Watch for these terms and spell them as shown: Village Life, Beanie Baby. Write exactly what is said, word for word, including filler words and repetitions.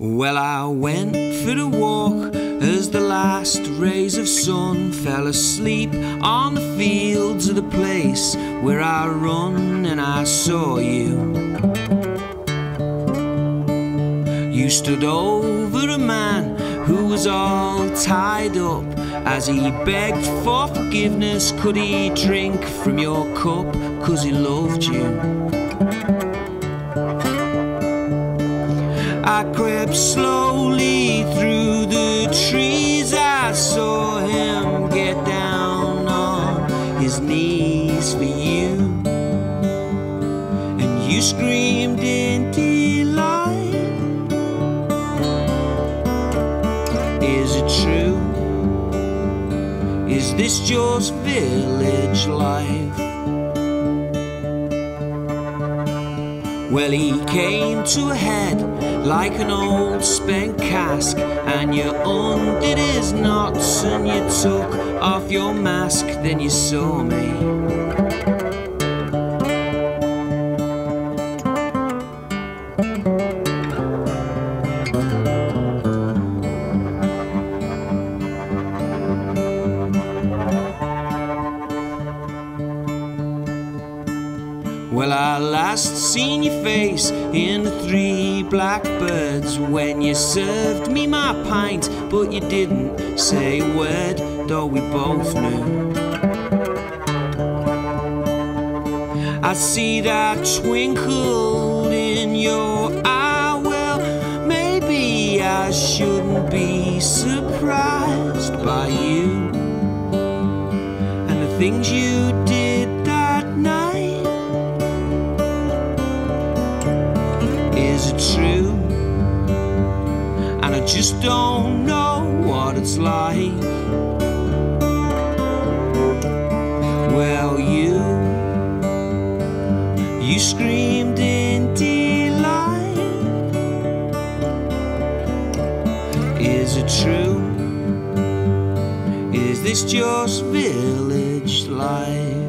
Well, I went for a walk as the last rays of sun fell asleep on the fields of the place where I run, and I saw you. You stood over a man who was all tied up as he begged for forgiveness. Could he drink from your cup, 'cause he loved you? I crept slowly through the trees. I saw him get down on his knees for you, and you screamed in delight. Is it true? Is this just village life? Well, he came to a head like an old spent cask, and you undid his knots and you took off your mask. Then you saw me. Well, I last seen your face in the Three Blackbirds when you served me my pint, but you didn't say a word, though we both knew. I see that twinkle in your eye. Well, maybe I shouldn't be surprised by you and the things you did that night. Is it true? And I just don't know what it's like. Well, you You screamed in delight. Is it true? Is this just village life?